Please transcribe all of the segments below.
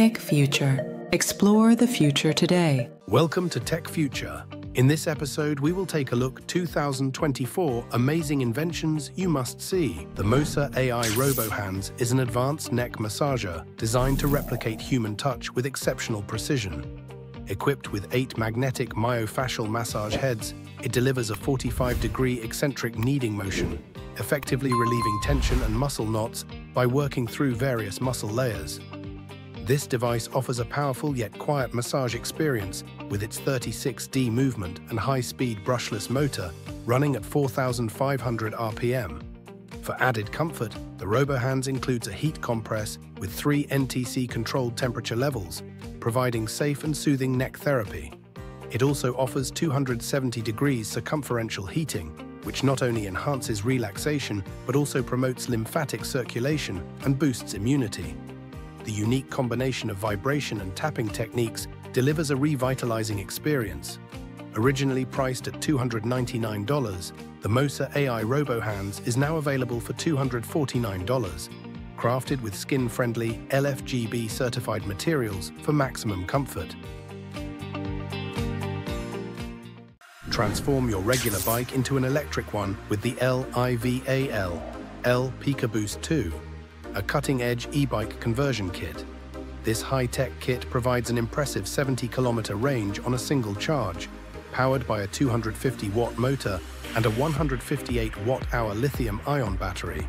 Tech Future. Explore the future today. Welcome to Tech Future. In this episode, we will take a look 2024 Amazing Inventions You Must See. The Moza AI RoboHands is an advanced neck massager designed to replicate human touch with exceptional precision. Equipped with 8 magnetic myofascial massage heads, it delivers a 45-degree eccentric kneading motion, effectively relieving tension and muscle knots by working through various muscle layers. This device offers a powerful yet quiet massage experience with its 36D movement and high-speed brushless motor running at 4,500 RPM. For added comfort, the RoboHands includes a heat compress with 3 NTC-controlled temperature levels, providing safe and soothing neck therapy. It also offers 270 degrees circumferential heating, which not only enhances relaxation but also promotes lymphatic circulation and boosts immunity. The unique combination of vibration and tapping techniques delivers a revitalizing experience. Originally priced at $299, the Moza AI RoboHands is now available for $249. Crafted with skin-friendly LFGB-certified materials for maximum comfort. Transform your regular bike into an electric one with the LIVALL PikaBoost 2, a cutting-edge e-bike conversion kit. This high-tech kit provides an impressive 70-kilometer range on a single charge, powered by a 250-watt motor and a 158-watt-hour lithium-ion battery.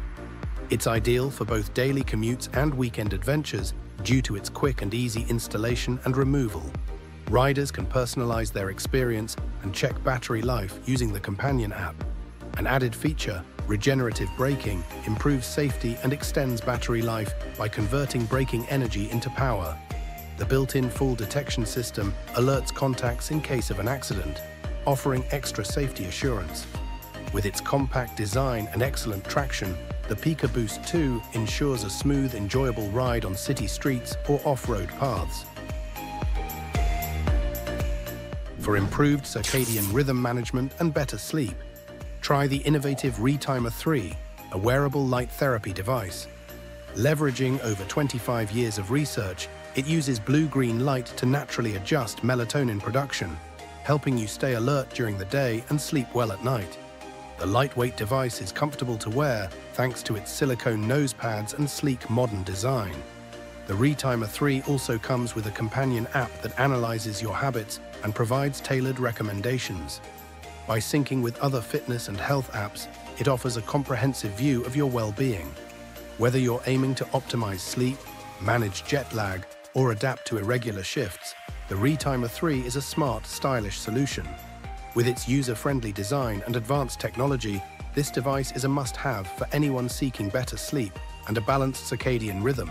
It's ideal for both daily commutes and weekend adventures due to its quick and easy installation and removal. Riders can personalize their experience and check battery life using the companion app. An added feature, regenerative braking, improves safety and extends battery life by converting braking energy into power. The built-in fall detection system alerts contacts in case of an accident, offering extra safety assurance. With its compact design and excellent traction, the PikaBoost 2 ensures a smooth, enjoyable ride on city streets or off-road paths. For improved circadian rhythm management and better sleep, try the innovative Retimer 3, a wearable light therapy device. Leveraging over 25 years of research, it uses blue-green light to naturally adjust melatonin production, helping you stay alert during the day and sleep well at night. The lightweight device is comfortable to wear thanks to its silicone nose pads and sleek modern design. The Retimer 3 also comes with a companion app that analyzes your habits and provides tailored recommendations. By syncing with other fitness and health apps, it offers a comprehensive view of your well-being. Whether you're aiming to optimize sleep, manage jet lag, or adapt to irregular shifts, the Retimer 3 is a smart, stylish solution. With its user-friendly design and advanced technology, this device is a must-have for anyone seeking better sleep and a balanced circadian rhythm.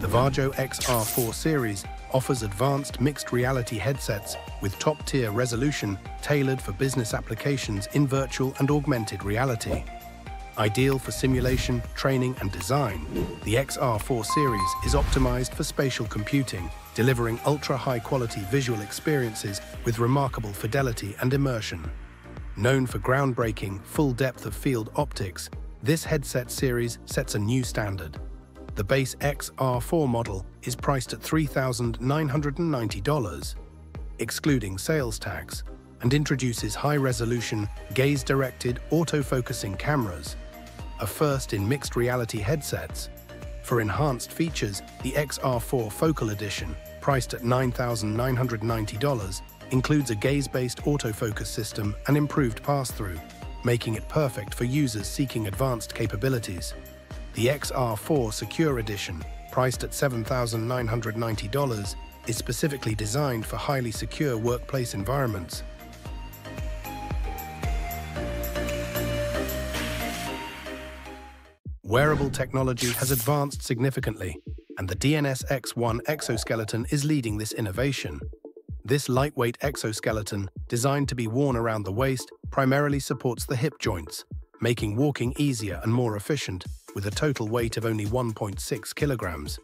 The Varjo XR-4 Series offers advanced mixed reality headsets with top-tier resolution tailored for business applications in virtual and augmented reality. Ideal for simulation, training, and design, the XR4 series is optimized for spatial computing, delivering ultra-high-quality visual experiences with remarkable fidelity and immersion. Known for groundbreaking, full-depth-of-field optics, this headset series sets a new standard. The base XR4 model is priced at $3,990, excluding sales tax, and introduces high-resolution, gaze-directed, auto-focusing cameras, a first in mixed reality headsets. For enhanced features, the XR4 Focal Edition, priced at $9,990, includes a gaze-based autofocus system and improved pass-through, making it perfect for users seeking advanced capabilities. The XR4 Secure Edition, priced at $7,990, is specifically designed for highly secure workplace environments. Wearable technology has advanced significantly, and the Dnsys X1 Exoskeleton is leading this innovation. This lightweight exoskeleton, designed to be worn around the waist, primarily supports the hip joints, making walking easier and more efficient, with a total weight of only 1.6 kilograms.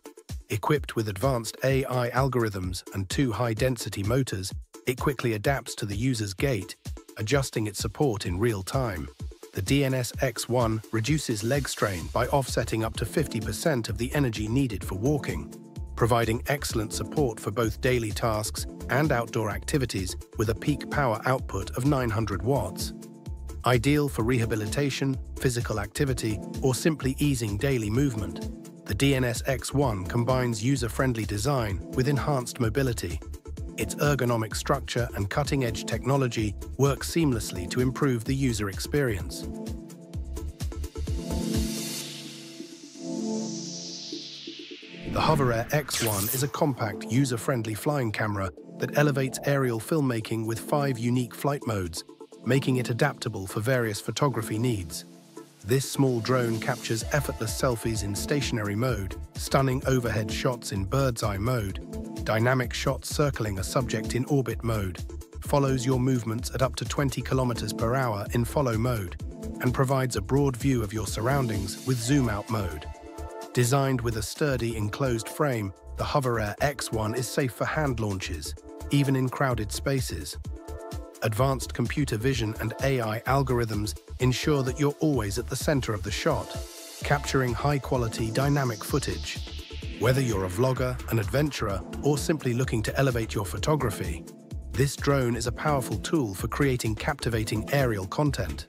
Equipped with advanced AI algorithms and 2 high-density motors, it quickly adapts to the user's gait, adjusting its support in real time. the Dnsys X1 reduces leg strain by offsetting up to 50% of the energy needed for walking, providing excellent support for both daily tasks and outdoor activities with a peak power output of 900 watts. Ideal for rehabilitation, physical activity, or simply easing daily movement, the Dnsys X1 combines user-friendly design with enhanced mobility. Its ergonomic structure and cutting-edge technology work seamlessly to improve the user experience. The HOVERAir X1 is a compact, user-friendly flying camera that elevates aerial filmmaking with 5 unique flight modes, making it adaptable for various photography needs. This small drone captures effortless selfies in stationary mode, stunning overhead shots in bird's-eye mode, dynamic shots circling a subject in orbit mode, follows your movements at up to 20 km/h in follow mode, and provides a broad view of your surroundings with zoom-out mode. Designed with a sturdy, enclosed frame, the HOVERAir X1 is safe for hand launches, even in crowded spaces. Advanced computer vision and AI algorithms ensure that you're always at the center of the shot, capturing high-quality dynamic footage. Whether you're a vlogger, an adventurer, or simply looking to elevate your photography, this drone is a powerful tool for creating captivating aerial content.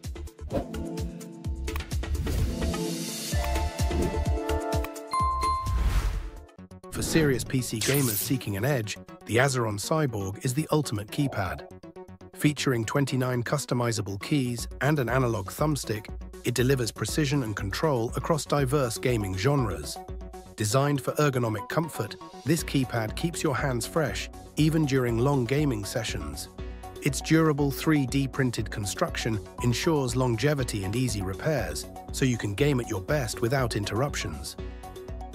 For serious PC gamers seeking an edge, the Azeron Cyborg is the ultimate keypad. Featuring 29 customizable keys and an analog thumbstick, it delivers precision and control across diverse gaming genres. Designed for ergonomic comfort, this keypad keeps your hands fresh, even during long gaming sessions. Its durable 3D-printed construction ensures longevity and easy repairs, so you can game at your best without interruptions.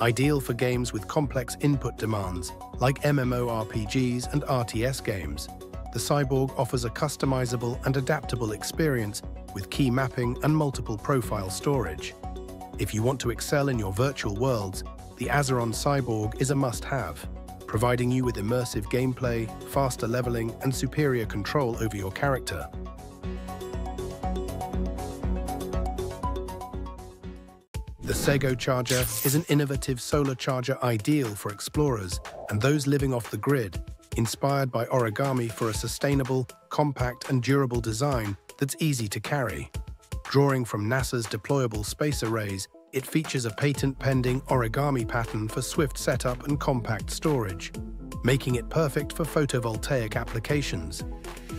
Ideal for games with complex input demands, like MMORPGs and RTS games, the Cyborg offers a customizable and adaptable experience with key mapping and multiple profile storage. If you want to excel in your virtual worlds, the Azeron Cyborg is a must-have, providing you with immersive gameplay, faster leveling, and superior control over your character. The Sego Charger is an innovative solar charger ideal for explorers and those living off the grid, inspired by origami for a sustainable, compact, and durable design that's easy to carry. Drawing from NASA's deployable space arrays, it features a patent-pending origami pattern for swift setup and compact storage, making it perfect for photovoltaic applications.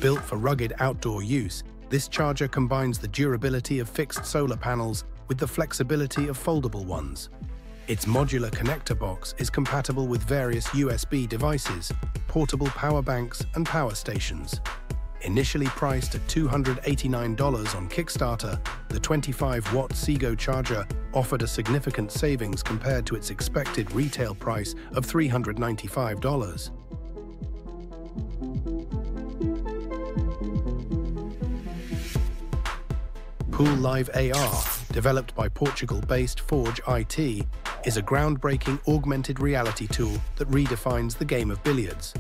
Built for rugged outdoor use, this charger combines the durability of fixed solar panels with the flexibility of foldable ones. Its modular connector box is compatible with various USB devices, portable power banks, and power stations. Initially priced at $289 on Kickstarter, the 25-watt Sego Charger offered a significant savings compared to its expected retail price of $395. Pool Live AR, developed by Portugal-based Forge IT, is a groundbreaking augmented reality tool that redefines the game of billiards.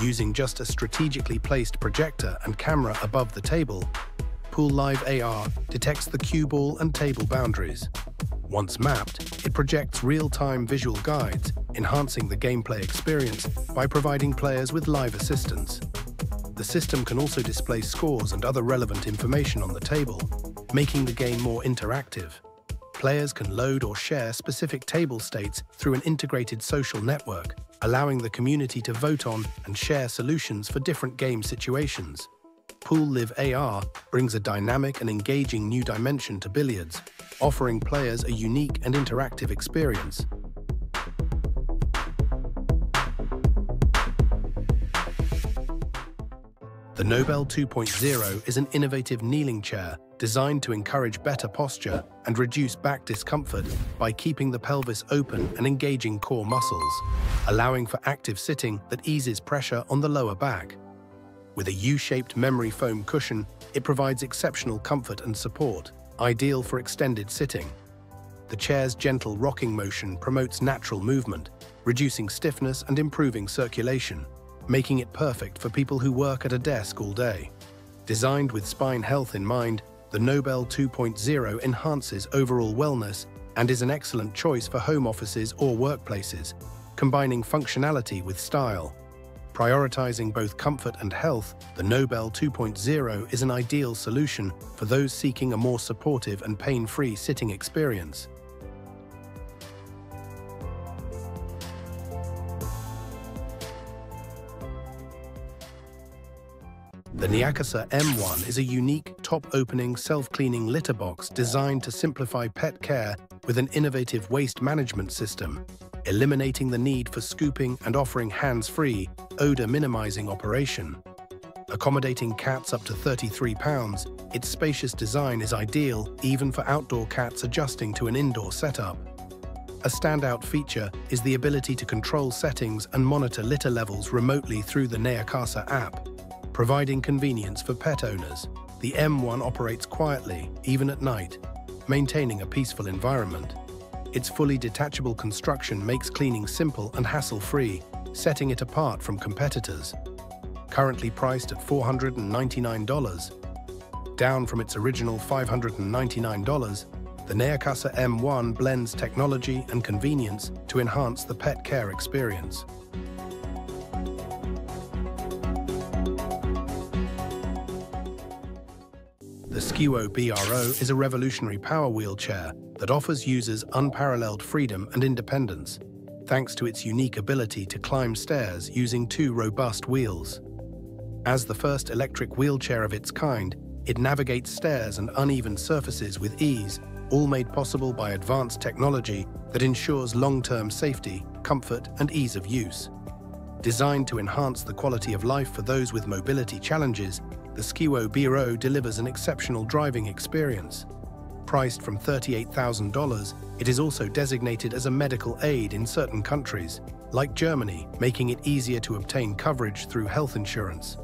Using just a strategically placed projector and camera above the table, Pool Live AR detects the cue ball and table boundaries. Once mapped, it projects real-time visual guides, enhancing the gameplay experience by providing players with live assistance. The system can also display scores and other relevant information on the table, making the game more interactive. Players can load or share specific table states through an integrated social network, allowing the community to vote on and share solutions for different game situations. Pool Live AR brings a dynamic and engaging new dimension to billiards, offering players a unique and interactive experience. The Nobel 2.0 is an innovative kneeling chair designed to encourage better posture and reduce back discomfort by keeping the pelvis open and engaging core muscles, allowing for active sitting that eases pressure on the lower back. With a U-shaped memory foam cushion, it provides exceptional comfort and support, ideal for extended sitting. The chair's gentle rocking motion promotes natural movement, reducing stiffness and improving circulation, making it perfect for people who work at a desk all day. Designed with spine health in mind, the Nobel 2.0 enhances overall wellness and is an excellent choice for home offices or workplaces, combining functionality with style. Prioritizing both comfort and health, the Nobel 2.0 is an ideal solution for those seeking a more supportive and pain-free sitting experience. The Neakasa M1 is a unique, top-opening, self-cleaning litter box designed to simplify pet care with an innovative waste management system, eliminating the need for scooping and offering hands-free, odor-minimizing operation. Accommodating cats up to 33 pounds, its spacious design is ideal even for outdoor cats adjusting to an indoor setup. A standout feature is the ability to control settings and monitor litter levels remotely through the Neakasa app, providing convenience for pet owners. The M1 operates quietly, even at night, maintaining a peaceful environment. Its fully detachable construction makes cleaning simple and hassle-free, setting it apart from competitors. Currently priced at $499, down from its original $599, the Neakasa M1 blends technology and convenience to enhance the pet care experience. The Scewo BRO is a revolutionary power wheelchair that offers users unparalleled freedom and independence, thanks to its unique ability to climb stairs using two robust wheels. As the first electric wheelchair of its kind, it navigates stairs and uneven surfaces with ease, all made possible by advanced technology that ensures long-term safety, comfort, and ease of use. Designed to enhance the quality of life for those with mobility challenges, the Scewo BRO delivers an exceptional driving experience. Priced from $38,000, it is also designated as a medical aid in certain countries, like Germany, making it easier to obtain coverage through health insurance.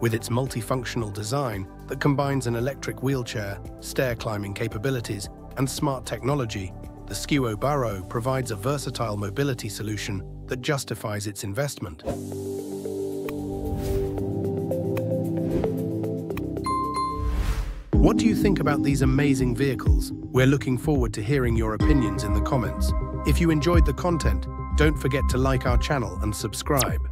With its multifunctional design that combines an electric wheelchair, stair-climbing capabilities, and smart technology, the Scewo BRO provides a versatile mobility solution that justifies its investment. What do you think about these amazing vehicles? We're looking forward to hearing your opinions in the comments. If you enjoyed the content, don't forget to like our channel and subscribe.